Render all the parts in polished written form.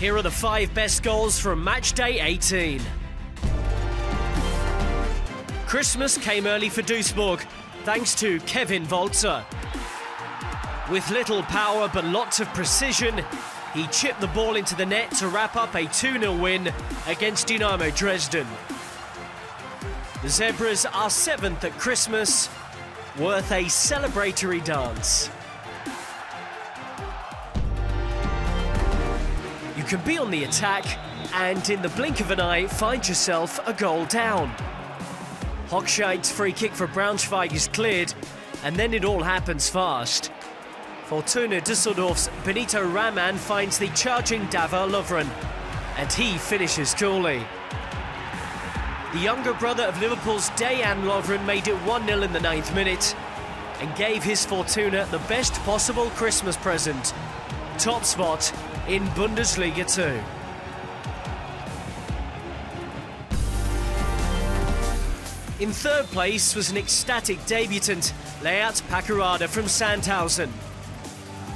Here are the 5 best goals from match day 18. Christmas came early for Duisburg, thanks to Kevin Wolze. With little power but lots of precision, he chipped the ball into the net to wrap up a 2-0 win against Dynamo Dresden. The Zebras are 7th at Christmas, worth a celebratory dance. You can be on the attack and in the blink of an eye find yourself a goal down. Hochscheid's free kick for Braunschweig is cleared, and then it all happens fast. Fortuna Düsseldorf's Benito Raman finds the charging Dejan Lovren, and he finishes coolly. The younger brother of Liverpool's Dejan Lovren made it 1-0 in the 9th minute and gave his Fortuna the best possible Christmas present. Top spot in Bundesliga 2. In 3rd place was an ecstatic debutant, Leart Paqarada from Sandhausen.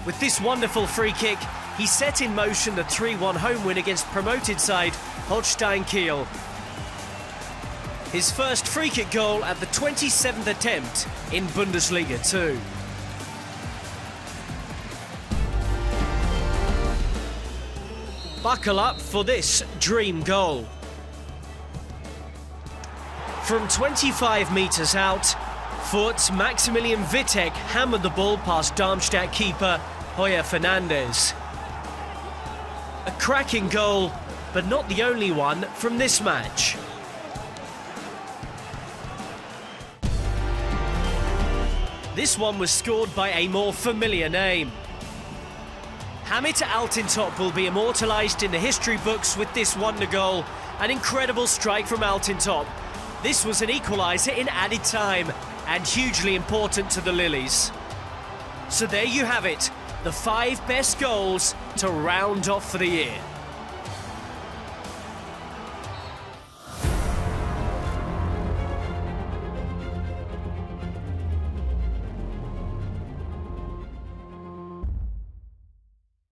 With this wonderful free kick, he set in motion the 3-1 home win against promoted side Holstein Kiel. His first free kick goal at the 27th attempt in Bundesliga 2. Buckle up for this dream goal. From 25 metres out, Foot's Maximilian Wittek hammered the ball past Darmstadt keeper Hoya Fernandes. A cracking goal, but not the only one from this match. This one was scored by a more familiar name. Hamit Altintop will be immortalised in the history books with this wonder goal. An incredible strike from Altintop. This was an equaliser in added time and hugely important to the Lilies. So there you have it, the 5 best goals to round off for the year.